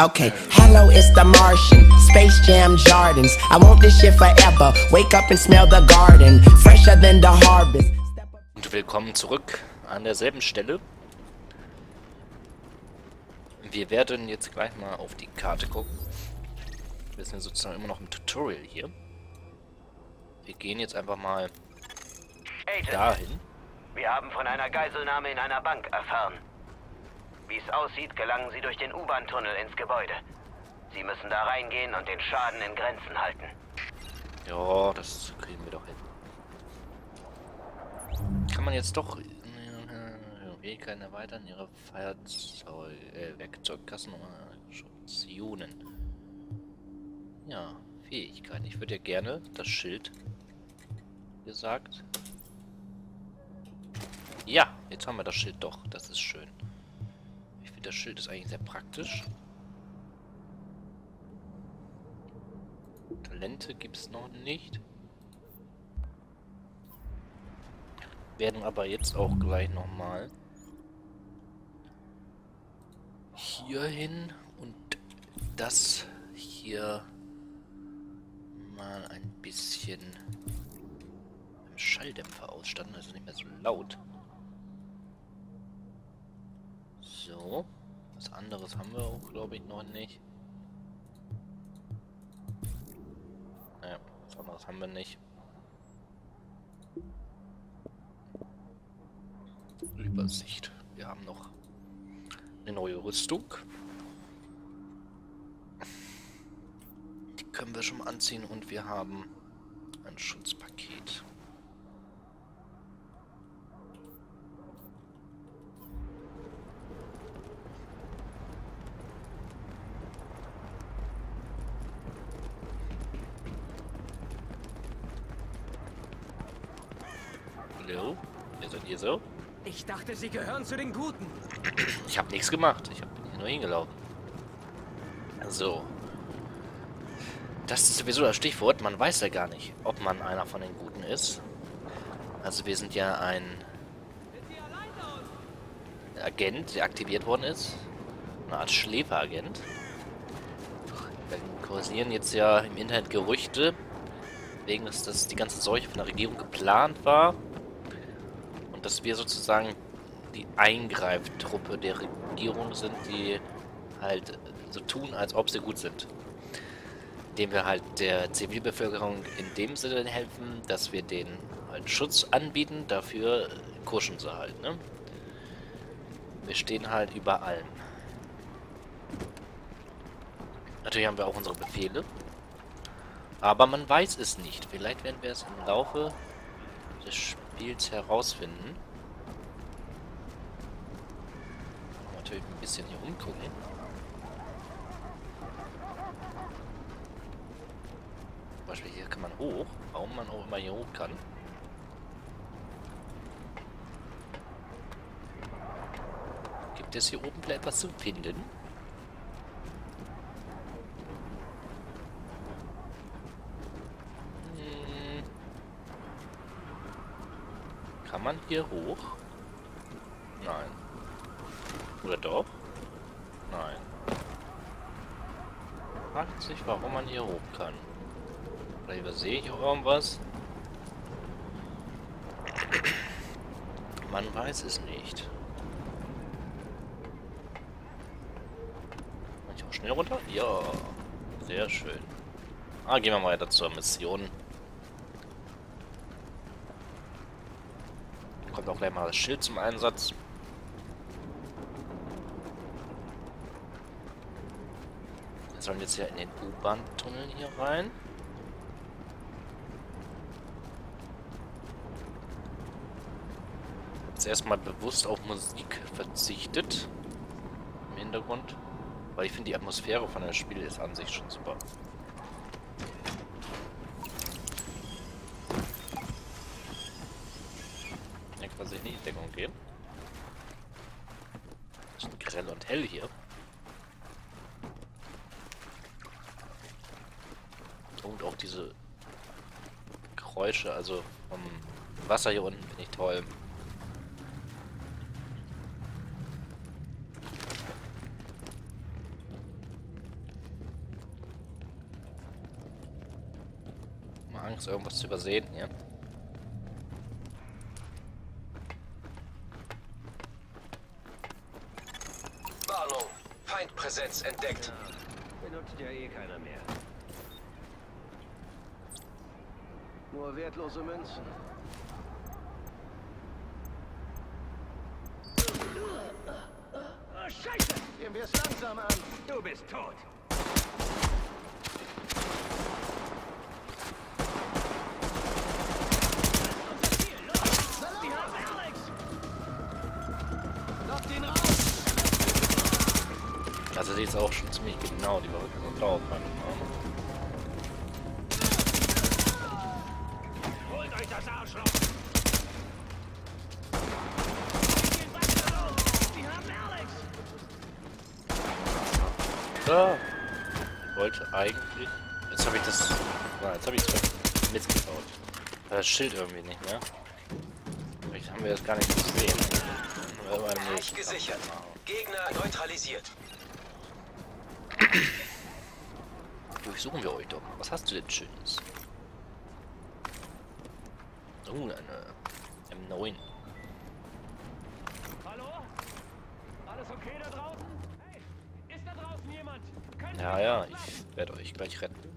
Okay, hello, it's the Martian, Space Jam Jardins. I want this shit forever, wake up and smell the garden, fresher than the harvest. Und willkommen zurück an derselben Stelle. Wir werden jetzt gleich mal auf die Karte gucken. Wir sind sozusagen immer noch im Tutorial hier. Wir gehen jetzt einfach mal Agent, dahin. Wir haben von einer Geiselnahme in einer Bank erfahren. Wie es aussieht, gelangen sie durch den U-Bahn-Tunnel ins Gebäude. Sie müssen da reingehen und den Schaden in Grenzen halten. Ja, das kriegen wir doch hin. Kann man jetzt doch Weglein erweitern, ihre Werkzeugkassen Optionen. Ja, Fähigkeiten. Ich würde ja gerne das Schild gesagt. Ja, jetzt haben wir das Schild doch. Das ist schön. Ich finde, das Schild ist eigentlich sehr praktisch. Talente gibt es noch nicht. Werden aber jetzt auch gleich nochmal hier hin und das hier mal ein bisschen Schalldämpfer ausstatten, also nicht mehr so laut. So, was anderes haben wir auch, glaube ich, noch nicht. Naja, was anderes haben wir nicht. Übersicht. Wir haben noch eine neue Rüstung. Die können wir schon mal anziehen und wir haben ein Schutzpaket. Hallo? Wer seid ihr so? Ich dachte, sie gehören zu den Guten. Ich habe nichts gemacht. Ich bin hier nur hingelaufen. So. Das ist sowieso das Stichwort. Man weiß ja gar nicht, ob man einer von den Guten ist. Also wir sind ja ein Agent, der aktiviert worden ist. Eine Art Schläferagent. Da kursieren jetzt ja im Internet Gerüchte, wegen dass die ganze Seuche von der Regierung geplant war. Dass wir sozusagen die Eingreiftruppe der Regierung sind, die halt so tun, als ob sie gut sind. Indem wir halt der Zivilbevölkerung in dem Sinne helfen, dass wir denen halt Schutz anbieten, dafür kuschen sie halt, ne? Wir stehen halt über allem. Natürlich haben wir auch unsere Befehle, aber man weiß es nicht. Vielleicht werden wir es im Laufe des Spiels herausfinden. Natürlich ein bisschen hier umgucken. Zum Beispiel hier kann man hoch, warum man auch immer hier hoch kann. Gibt es hier oben vielleicht etwas zu finden? Kann man hier hoch? Nein. Oder doch? Nein. Fragt sich, warum man hier hoch kann. Vielleicht übersehe ich auch irgendwas. Man weiß es nicht. Kann ich auch schnell runter? Ja. Sehr schön. Ah, gehen wir mal weiter zur Mission. Kommt auch gleich mal das Schild zum Einsatz. Wir sollen jetzt ja in den U-Bahn-Tunnel hier rein. Jetzt erstmal bewusst auf Musik verzichtet. Im Hintergrund. Weil ich finde, die Atmosphäre von dem Spiel ist an sich schon super. Dass ich nicht in Deckung gehe. Das ist grell und hell hier. Und auch diese Geräusche, also vom Wasser hier unten, finde ich toll. Angst, irgendwas zu übersehen hier. Warnung! Feindpräsenz entdeckt! Ja, benutzt ja eh keiner mehr. Nur wertlose Münzen. Oh, Scheiße! Gehen wir es langsam an! Du bist tot! Also die ist auch schon ziemlich genau, die war wirklich so drauf, meine Mama. Holt euch das Arschloch! Geht weiter los! Die haben Alex! So. Ich wollte eigentlich... Jetzt habe ich das... Nein, jetzt habe ich es mitgebaut. Das Schild irgendwie nicht mehr. Vielleicht haben wir das gar nicht gesehen. Reich gesichert. Gegner neutralisiert. Durchsuchen wir euch doch mal. Was hast du denn Schönes? Oh, eine M9. Hallo? Alles okay da draußen? Hey, ist da draußen jemand? Könnt ja, ich werde euch gleich retten.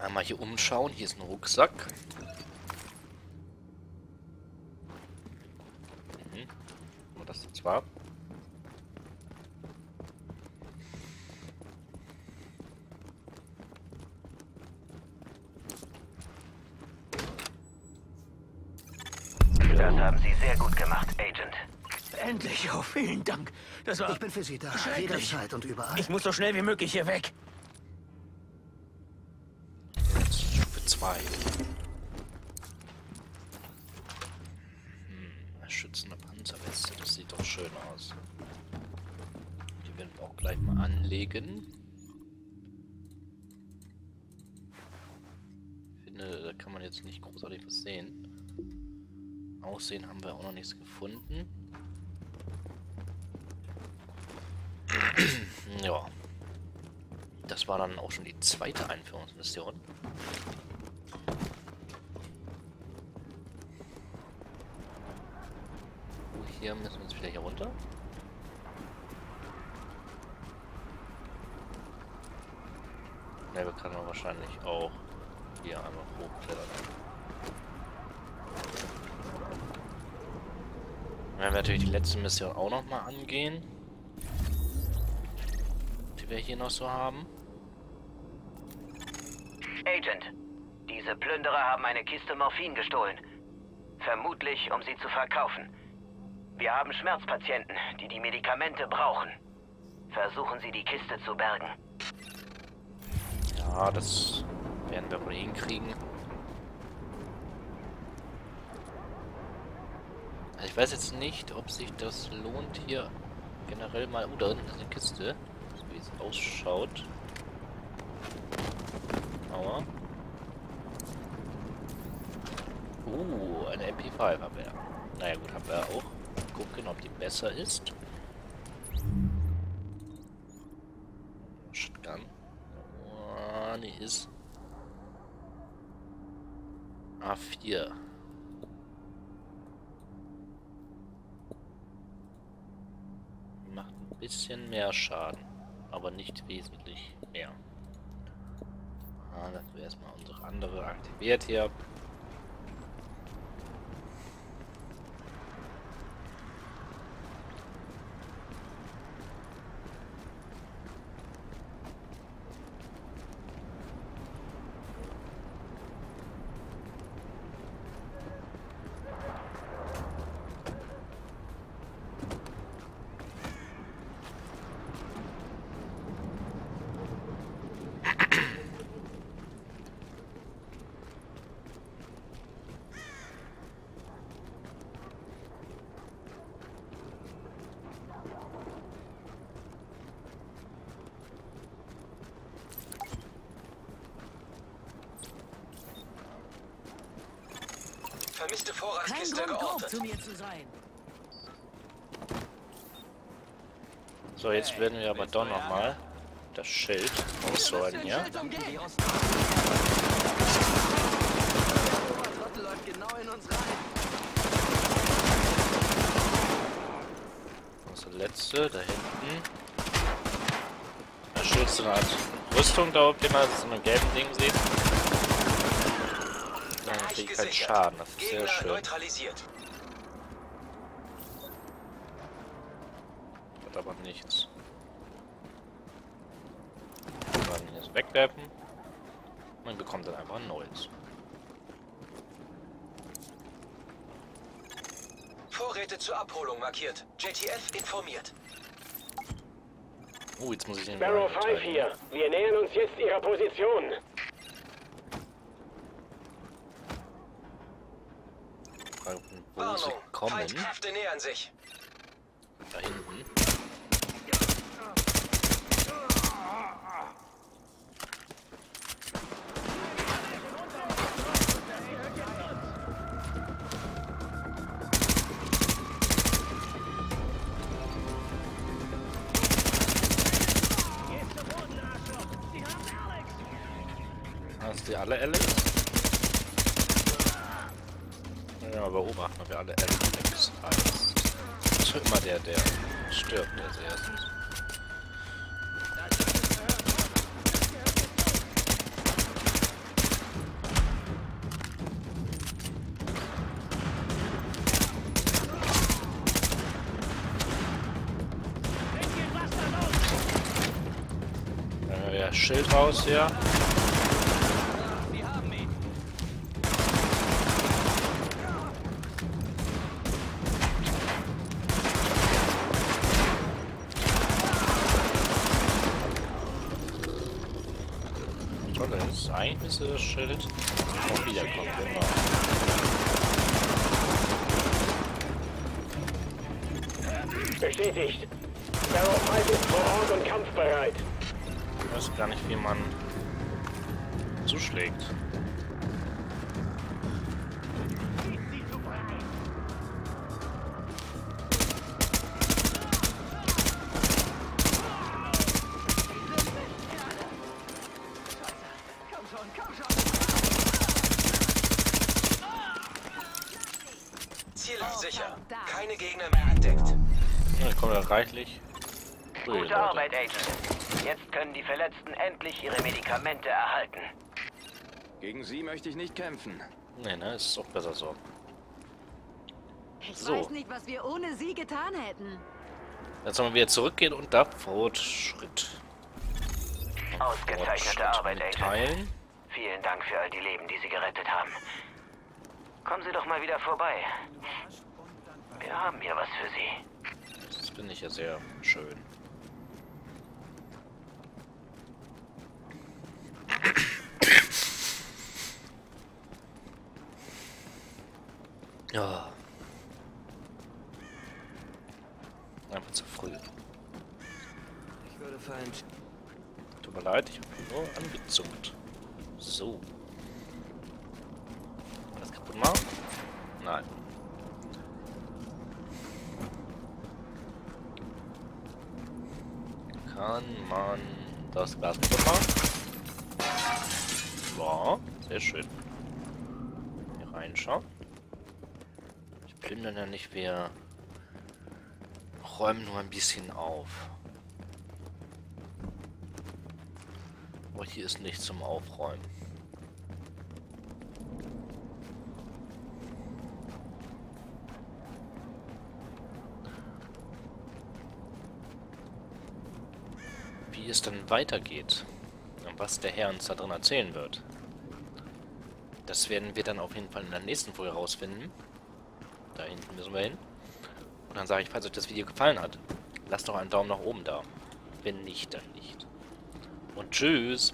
Einmal hier umschauen. Hier ist ein Rucksack. Mhm. Das jetzt war. Das haben Sie sehr gut gemacht, Agent. Endlich, oh, vielen Dank. Das war... Ich bin für Sie da, jederzeit und überall. Ich muss so schnell wie möglich hier weg. Jetzt Stufe 2. Schützende Panzerweste, das sieht doch schön aus. Die werden wir auch gleich mal anlegen. Ich finde, da kann man jetzt nicht großartig was sehen. Aussehen haben wir auch noch nichts gefunden. Ja. Das war dann auch schon die zweite Einführungsmission. Hier müssen wir jetzt wieder hier runter. Ne, wir können wahrscheinlich auch hier einmal hochklettern. Dann werden wir natürlich die letzte Mission auch nochmal angehen. Die wir hier noch so haben. Agent, diese Plünderer haben eine Kiste Morphin gestohlen. Vermutlich, um sie zu verkaufen. Wir haben Schmerzpatienten, die die Medikamente brauchen. Versuchen Sie, die Kiste zu bergen. Ja, das werden wir wohl hinkriegen. Ich weiß jetzt nicht, ob sich das lohnt, hier generell mal... Oh, da hinten ist eine Kiste, so wie es ausschaut. Aua. Oh, eine MP5 haben wir. Naja gut, haben wir auch. Gucken, ob die besser ist. Shotgun. Oh, nee, ist... A4. Bisschen mehr Schaden, aber nicht wesentlich mehr. Ah, das wäre erstmal unsere andere aktiviert hier. Vermisste Vorratskiste geortet. So, jetzt werden wir aber doch nochmal das Schild ausholen, ja? Das ist der letzte, da hinten. Da schützt so eine Art Rüstung da oben, dass es so ein gelbes Ding sieht. Dann kriege ich keinen Schaden, das ist sehr schön. Hat aber nichts. Kann man jetzt wegwerfen. Man bekommt dann einfach ein neues. Vorräte zur Abholung markiert. JTF informiert. Oh, jetzt muss ich den Sparrow 5 hier. Wir nähern uns jetzt ihrer Position. Wo sie kommen. Feindkräfte nähern sich. Da hinten. Hast du die alle Alex? Ja, beobachten wir alle Alex. Das ist immer der stirbt als erstes. Ja, Schild raus hier. Eigentlich müsste das Schild auch wiederkommen, genau. Bestätigt. Sparrow 5 ist vor Ort und kampfbereit. Ich weiß gar nicht, wie man zuschlägt. Sicher. Keine Gegner mehr entdeckt. Ja, ich komme da reichlich. Gute Leute. Arbeit, Agent. Jetzt können die Verletzten endlich ihre Medikamente erhalten. Gegen sie möchte ich nicht kämpfen. Nee, ne, ist auch besser so. Ich weiß nicht, was wir ohne sie getan hätten. Jetzt sollen wir wieder zurückgehen und da Fortschritt. Ausgezeichnete Arbeit, Agent. Vielen Dank für all die Leben, die Sie gerettet haben. Kommen Sie doch mal wieder vorbei. Wir haben hier was für Sie. Das finde ich ja sehr schön. Ja. Einfach zu früh. Ich würde fallen. Tut mir leid, ich habe ihn nur angezungt. So. Alles kaputt machen? Nein. Kann man das Glas machen? Ja, sehr schön. Hier reinschauen. Ich plündere ja nicht, wir räumen nur ein bisschen auf. Aber hier ist nichts zum Aufräumen. Wie es dann weitergeht und was der Herr uns da drin erzählen wird. Das werden wir dann auf jeden Fall in der nächsten Folge rausfinden. Da hinten müssen wir hin. Und dann sage ich, falls euch das Video gefallen hat, lasst doch einen Daumen nach oben da. Wenn nicht, dann nicht. Und tschüss!